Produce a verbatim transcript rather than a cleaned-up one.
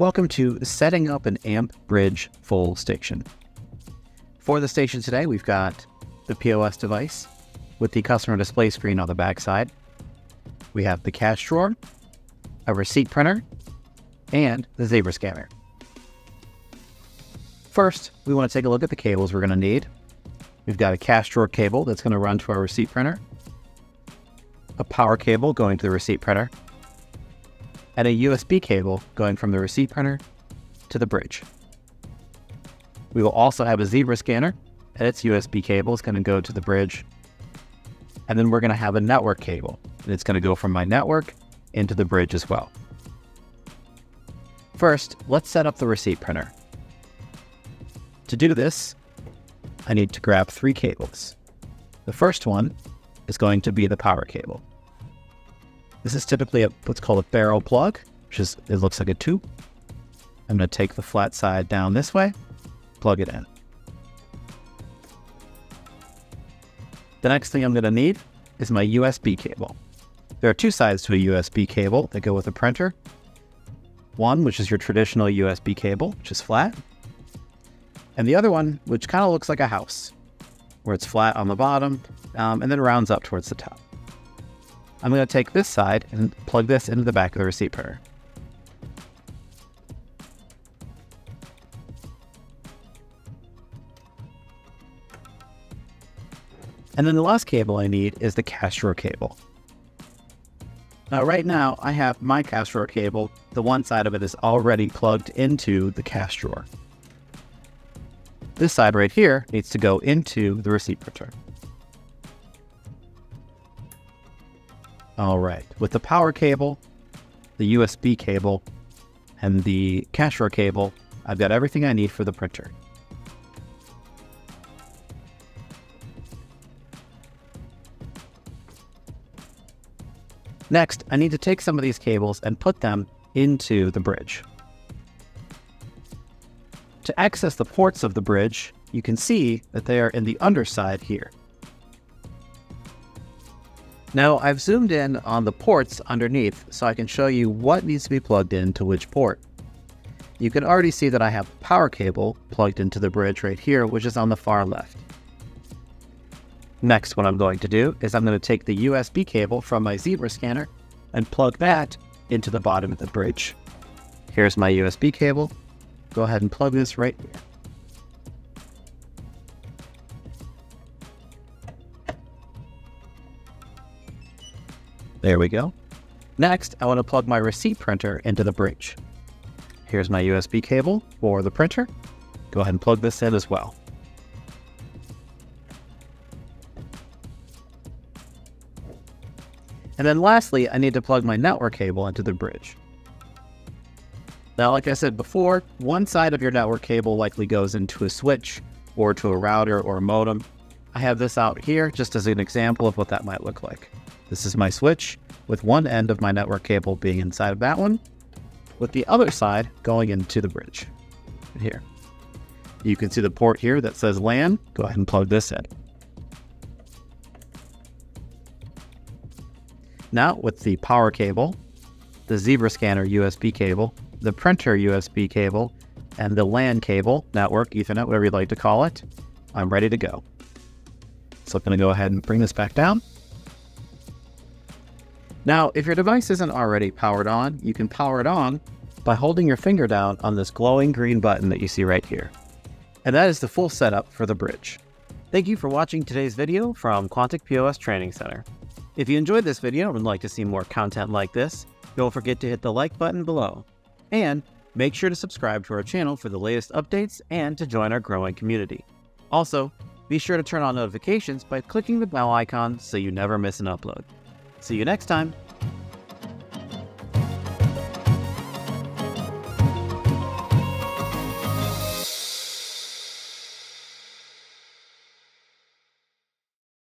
Welcome to setting up an A M P Bridge full station. For the station today, we've got the P O S device with the customer display screen on the backside. We have the cash drawer, a receipt printer, and the Zebra scanner. First, we want to take a look at the cables we're going to need. We've got a cash drawer cable that's going to run to our receipt printer, a power cable going to the receipt printer, and a U S B cable going from the receipt printer to the bridge. We will also have a Zebra scanner, and its U S B cable is going to go to the bridge. And then we're going to have a network cable, and it's going to go from my network into the bridge as well. First, let's set up the receipt printer. To do this, I need to grab three cables. The first one is going to be the power cable. This is typically a, what's called a barrel plug, which is, it looks like a tube. I'm going to take the flat side down this way, plug it in. The next thing I'm going to need is my U S B cable. There are two sides to a U S B cable that go with a printer. One, which is your traditional U S B cable, which is flat. And the other one, which kind of looks like a house, where it's flat on the bottom, um, and then rounds up towards the top. I'm going to take this side and plug this into the back of the receipt printer. And then the last cable I need is the cash drawer cable. Now right now I have my cash drawer cable. The one side of it is already plugged into the cash drawer. This side right here needs to go into the receipt printer. All right, with the power cable, the U S B cable, and the cash drawer cable, I've got everything I need for the printer. Next, I need to take some of these cables and put them into the bridge. To access the ports of the bridge, you can see that they are in the underside here. Now I've zoomed in on the ports underneath so I can show you what needs to be plugged into which port. You can already see that I have the power cable plugged into the bridge right here, which is on the far left. Next, what I'm going to do is I'm going to take the U S B cable from my Zebra scanner and plug that into the bottom of the bridge. Here's my U S B cable. Go ahead and plug this right here. There we go. Next, I want to plug my receipt printer into the bridge. Here's my U S B cable for the printer. Go ahead and plug this in as well. And then lastly, I need to plug my network cable into the bridge. Now, like I said before, one side of your network cable likely goes into a switch or to a router or a modem. I have this out here just as an example of what that might look like. This is my switch, with one end of my network cable being inside of that one, with the other side going into the bridge right here. You can see the port here that says LAN. Go ahead and plug this in. Now with the power cable, the Zebra scanner U S B cable, the printer U S B cable, and the LAN cable, network, Ethernet, whatever you'd like to call it, I'm ready to go. So I'm going to go ahead and bring this back down. Now, if your device isn't already powered on, you can power it on by holding your finger down on this glowing green button that you see right here. And that is the full setup for the bridge. Thank you for watching today's video from Quantic P O S Training Center. If you enjoyed this video and would like to see more content like this, don't forget to hit the like button below. And make sure to subscribe to our channel for the latest updates and to join our growing community. Also, be sure to turn on notifications by clicking the bell icon so you never miss an upload. See you next time.